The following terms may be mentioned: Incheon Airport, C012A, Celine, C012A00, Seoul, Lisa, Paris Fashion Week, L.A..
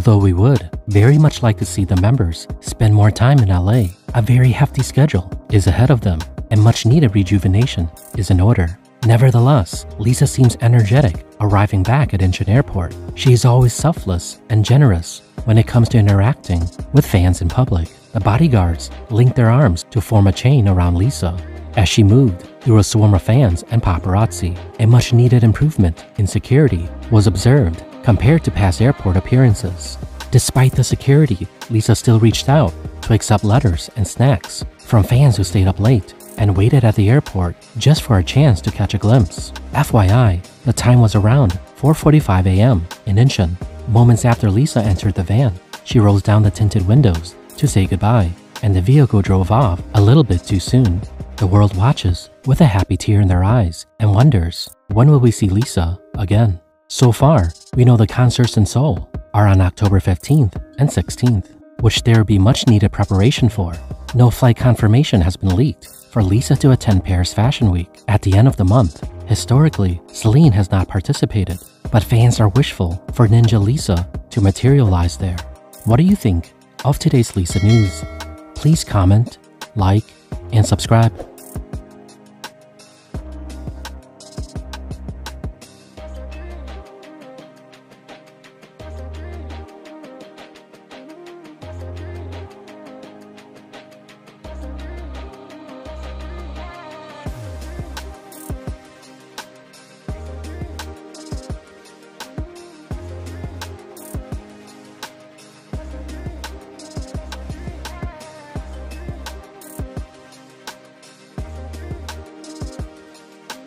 although we would very much like to see the members spend more time in L.A. A very hefty schedule is ahead of them and much needed rejuvenation is in order. Nevertheless, Lisa seems energetic arriving back at Incheon Airport. She is always selfless and generous when it comes to interacting with fans in public. The bodyguards linked their arms to form a chain around Lisa as she moved through a swarm of fans and paparazzi. A much needed improvement in security was observed compared to past airport appearances. Despite the security, Lisa still reached out to accept letters and snacks from fans who stayed up late and waited at the airport just for a chance to catch a glimpse. FYI, the time was around 4:45 a.m. in Incheon. Moments after Lisa entered the van, she rolls down the tinted windows to say goodbye, and the vehicle drove off a little bit too soon. The world watches with a happy tear in their eyes and wonders, when will we see Lisa again? So far, we know the concerts in Seoul are on October 15th and 16th, which there will be much needed preparation for. No flight confirmation has been leaked for Lisa to attend Paris Fashion Week at the end of the month. Historically, Celine has not participated, but fans are wishful for Ninja Lisa to materialize there. What do you think of today's Lisa news? Please comment, like, and subscribe.